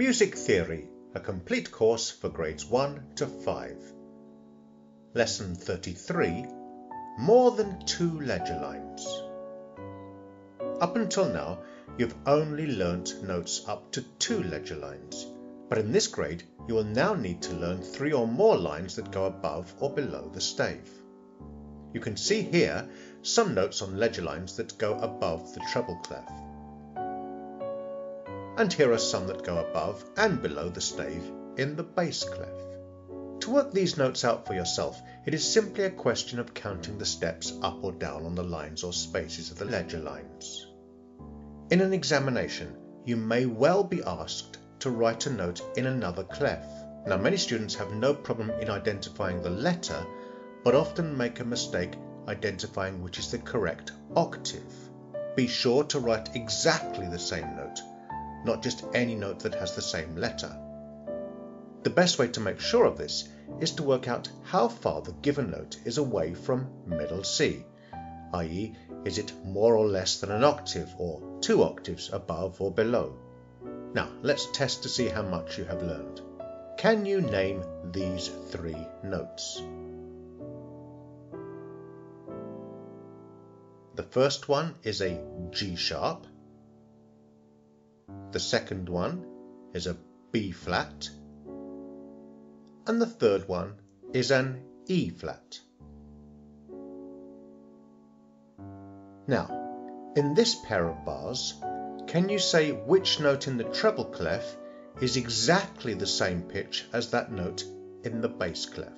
Music Theory, a complete course for grades 1 to 5. Lesson 33, More than two ledger lines. Up until now, you've only learnt notes up to two ledger lines, but in this grade, you will now need to learn three or more lines that go above or below the stave. You can see here some notes on ledger lines that go above the treble clef. And here are some that go above and below the stave in the bass clef. To work these notes out for yourself, it is simply a question of counting the steps up or down on the lines or spaces of the ledger lines. In an examination, you may well be asked to write a note in another clef. Now, many students have no problem in identifying the letter, but often make a mistake identifying which is the correct octave. Be sure to write exactly the same note, not just any note that has the same letter. The best way to make sure of this is to work out how far the given note is away from middle C, i.e. is it more or less than an octave or two octaves above or below. Now let's test to see how much you have learned. Can you name these three notes? The first one is a G sharp, the second one is a B flat, and the third one is an E flat. Now, in this pair of bars, can you say which note in the treble clef is exactly the same pitch as that note in the bass clef?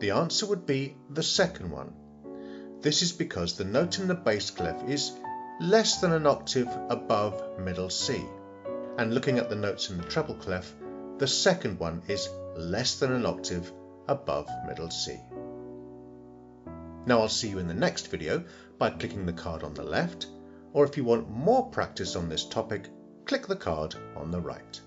The answer would be the second one. This is because the note in the bass clef is less than an octave above middle C. And looking at the notes in the treble clef, the second one is less than an octave above middle C. Now I'll see you in the next video by clicking the card on the left, or if you want more practice on this topic, click the card on the right.